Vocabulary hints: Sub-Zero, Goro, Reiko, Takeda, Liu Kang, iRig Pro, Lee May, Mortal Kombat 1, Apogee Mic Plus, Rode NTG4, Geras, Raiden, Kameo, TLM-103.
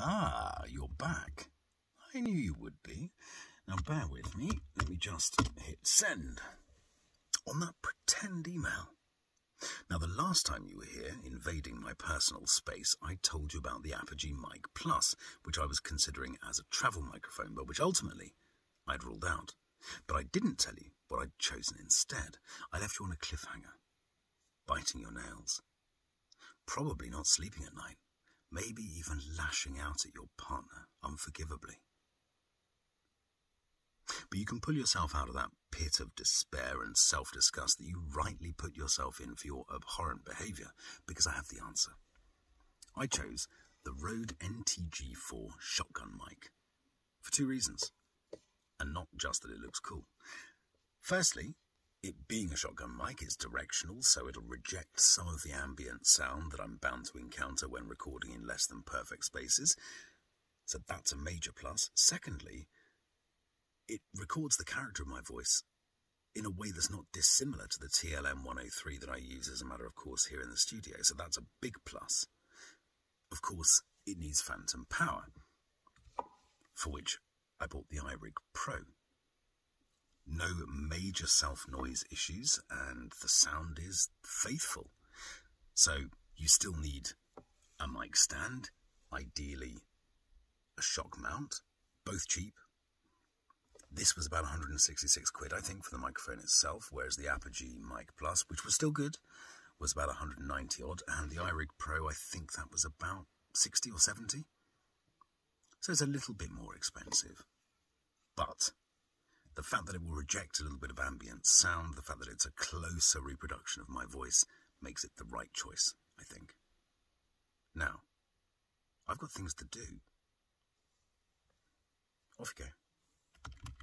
Ah, you're back. I knew you would be. Now bear with me. Let me just hit send on that pretend email. Now, the last time you were here, invading my personal space, I told you about the Apogee Mic Plus, which I was considering as a travel microphone, but which ultimately I'd ruled out. But I didn't tell you what I'd chosen instead. I left you on a cliffhanger, biting your nails, probably not sleeping at night, maybe even lashing out at your partner unforgivably. But you can pull yourself out of that pit of despair and self-disgust that you rightly put yourself in for your abhorrent behaviour, because I have the answer. I chose the Rode NTG4 shotgun mic for two reasons, and not just that it looks cool. Firstly, it being a shotgun mic, it's directional, so it'll reject some of the ambient sound that I'm bound to encounter when recording in less than perfect spaces, so that's a major plus. Secondly, it records the character of my voice in a way that's not dissimilar to the TLM-103 that I use as a matter of course here in the studio, so that's a big plus. Of course, it needs phantom power, for which I bought the iRig Pro. No major self-noise issues, and the sound is faithful. So you still need a mic stand, ideally a shock mount, both cheap. This was about 166 quid, I think, for the microphone itself, whereas the Apogee Mic Plus, which was still good, was about 190 odd, and the iRig Pro, I think that was about 60 or 70. So it's a little bit more expensive. But the fact that it will reject a little bit of ambient sound, the fact that it's a closer reproduction of my voice, makes it the right choice, I think. Now, I've got things to do. Off you go.